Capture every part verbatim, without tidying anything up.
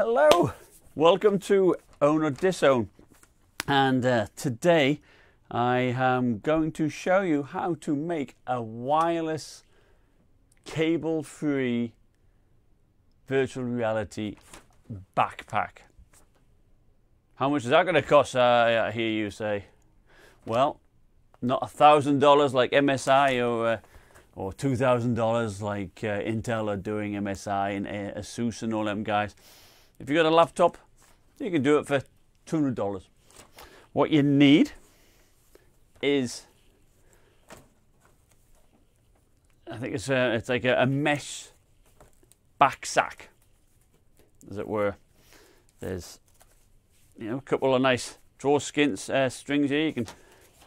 Hello, welcome to Own or Disown, and uh, today I am going to show you how to make a wireless cable-free virtual reality backpack. How much is that going to cost, I hear you say? Well, not a thousand dollars like M S I or uh, or two thousand dollars like uh, Intel are doing, M S I and uh, ASUS and all them guys. If you got a laptop, you can do it for two hundred dollars. What you need is, I think it's a, it's like a, a mesh back sack, as it were. There's you know a couple of nice draw skins uh, strings here. You can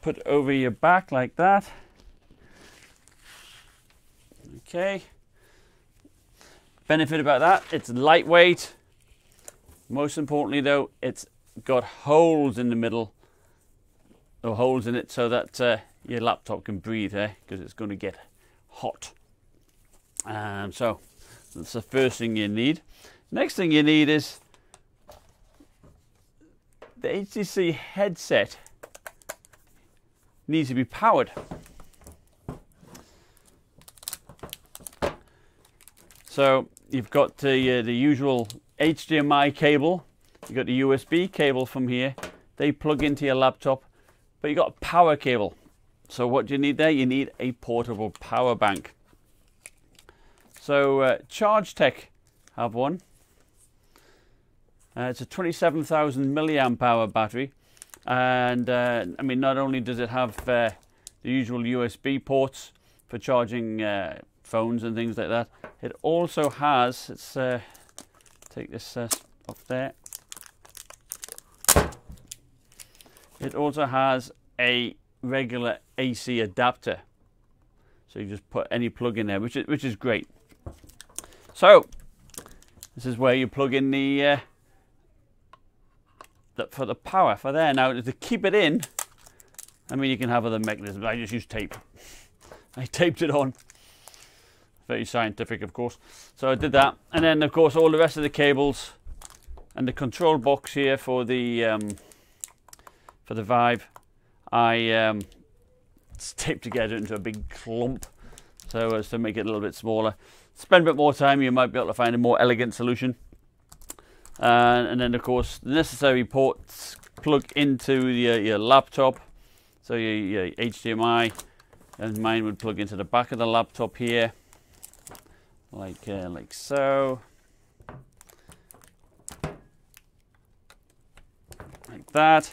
put over your back like that. Okay. Benefit about that, it's lightweight. Most importantly though, it's got holes in the middle, or holes in it so that uh, your laptop can breathe there, eh? Because it's going to get hot. Um, so that's the first thing you need. Next thing you need is the H T C headset. Needs to be powered. So you've got the, uh, the usual H D M I cable, you've got the U S B cable from here, they plug into your laptop, but you've got a power cable. So what do you need there? You need a portable power bank. So uh, ChargeTech have one. Uh, it's a twenty-seven thousand milliamp hour battery. And uh, I mean, not only does it have uh, the usual U S B ports for charging uh, phones and things like that, it also has, let's uh, take this uh, off there, it also has a regular A C adapter, so you just put any plug in there, which is, which is great. So this is where you plug in the uh, for the power for there. Now to keep it in, I mean you can have other mechanisms, I just use tape. I taped it on, very scientific of course. So I did that, and then of course all the rest of the cables and the control box here for the um, for the Vive, I um, taped together into a big clump so as to make it a little bit smaller. Spend a bit more time, you might be able to find a more elegant solution. Uh, and then of course the necessary ports plug into your, your laptop, so your, your H D M I, and mine would plug into the back of the laptop here, like uh, like so, like that,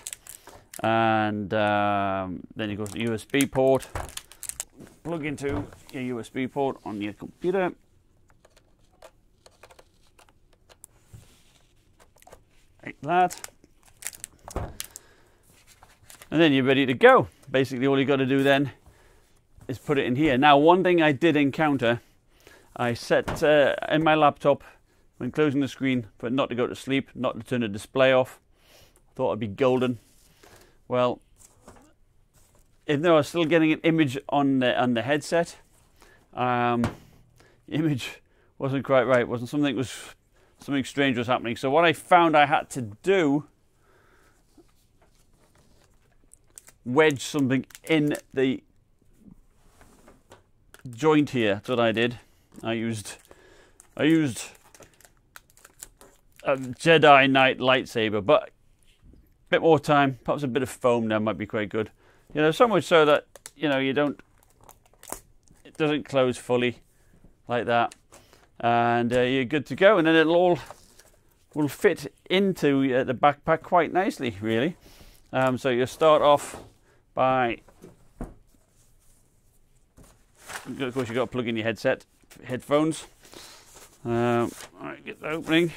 and um, then you go to the U S B port, plug into your U S B port on your computer. Like that, and then you're ready to go. Basically all you got to do then is put it in here. Now one thing I did encounter, I set uh, in my laptop when closing the screen for it not to go to sleep, not to turn the display off, thought I'd be golden. Well, even though I was still getting an image on the, on the headset, um, the image wasn't quite right, wasn't something was Something strange was happening. So what I found I had to do, wedge something in the joint here. That's what I did. I used, I used a Jedi Knight lightsaber, but a bit more time, perhaps a bit of foam there might be quite good. You know, so much so that, you know, you don't, it doesn't close fully like that. And uh, you're good to go, and then it'll all will fit into uh, the backpack quite nicely, really. Um, so you start off by, of course, you've got to plug in your headset, headphones. Um, all right, get the opening.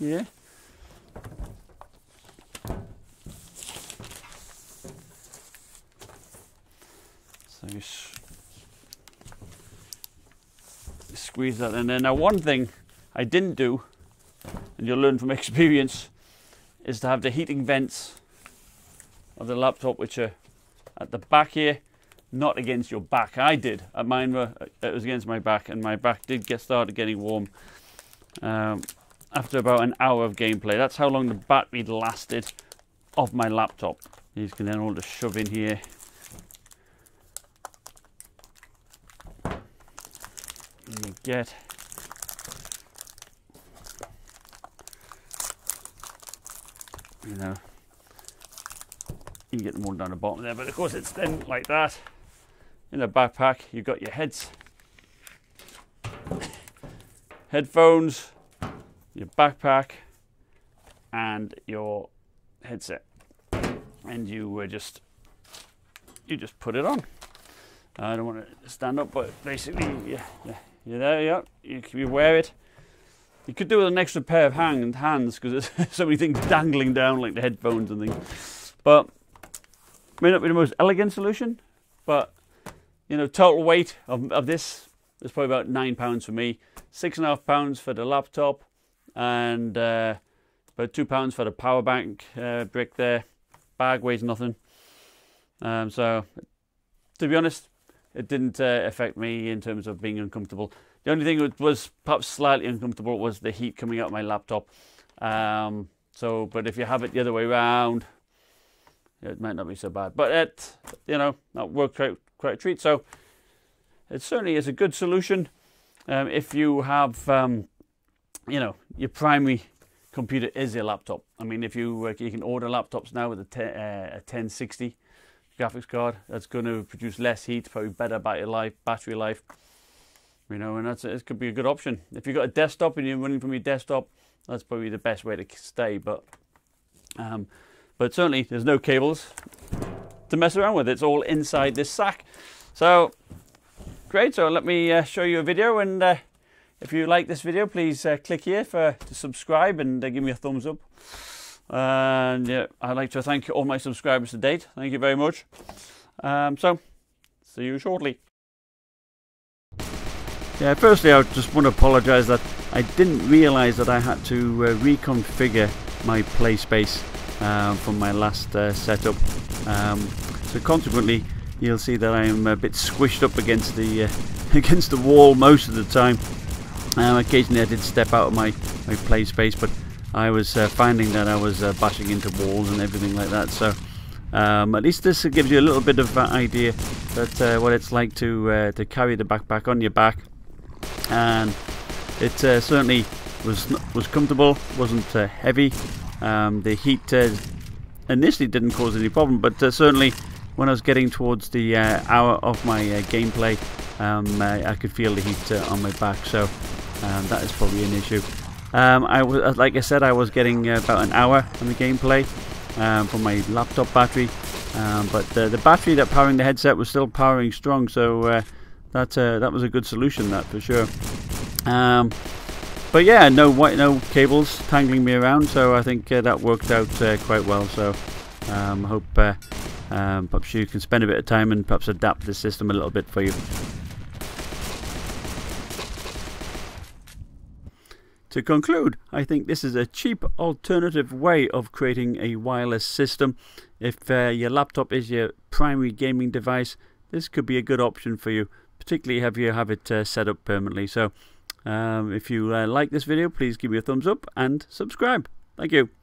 Yeah. So you. Squeeze that in there. Now one thing I didn't do, and you'll learn from experience, is to have the heating vents of the laptop, which are at the back here, not against your back. I did. At mine were, it was against my back, and my back did get started getting warm. Um, after about an hour of gameplay. That's how long the battery lasted of my laptop. These can then all just shove in here. And you get you know you can get them all down the bottom there, but of course it's then like that. In a backpack you've got your heads headphones, your backpack and your headset, and you were just you just put it on. I don't want to stand up, but basically yeah, yeah, you're there, yeah, you, you wear it. You could do with an extra pair of hand, hands because there's so many things dangling down like the headphones and things. But may not be the most elegant solution, but you know, total weight of, of this is probably about nine pounds for me, six and a half pounds for the laptop, and uh, about two pounds for the power bank uh, brick there. Bag weighs nothing. Um, so to be honest, it didn't uh, affect me in terms of being uncomfortable. The only thing that was perhaps slightly uncomfortable was the heat coming out of my laptop. Um, so, but if you have it the other way around, it might not be so bad. But it, you know, that worked out quite a treat. So it certainly is a good solution um, if you have, um, you know, your primary computer is your laptop. I mean, if you uh, you can order laptops now with a, ten, uh, a ten sixty graphics card. That's going to produce less heat, probably better battery life. Battery life. You know, and that's it could be a good option. If you've got a desktop and you're running from your desktop, that's probably the best way to stay. But, um, but certainly there's no cables to mess around with. It's all inside this sack. So great. So let me uh, show you a video. And uh, if you like this video, please uh, click here for to subscribe and uh, give me a thumbs up. And yeah, I'd like to thank all my subscribers to date. Thank you very much. Um, so see you shortly. Yeah, firstly I just want to apologise that I didn't realise that I had to uh, reconfigure my play space uh, from my last uh, setup. Um, so consequently you'll see that I am a bit squished up against the uh, against the wall most of the time. Um, occasionally I did step out of my, my play space, but I was uh, finding that I was uh, bashing into walls and everything like that. So um, at least this gives you a little bit of an idea that uh, what it's like to, uh, to carry the backpack on your back. And it uh, certainly was was comfortable, wasn't uh, heavy. Um, the heat uh, initially didn't cause any problem, but uh, certainly when I was getting towards the uh, hour of my uh, gameplay, um, I, I could feel the heat uh, on my back, so um, that is probably an issue. Um, I was, like I said, I was getting uh, about an hour on the gameplay um, from my laptop battery, um, but the, the battery that powering the headset was still powering strong, so. Uh, That, uh, that was a good solution, that for sure. Um, but yeah, no white, no cables tangling me around, so I think uh, that worked out uh, quite well. So I um, hope uh, um, perhaps you can spend a bit of time and perhaps adapt the system a little bit for you. To conclude, I think this is a cheap alternative way of creating a wireless system. If uh, your laptop is your primary gaming device, this could be a good option for you. Particularly if you have it uh, set up permanently. So um, if you uh, like this video, please give me a thumbs up and subscribe. Thank you.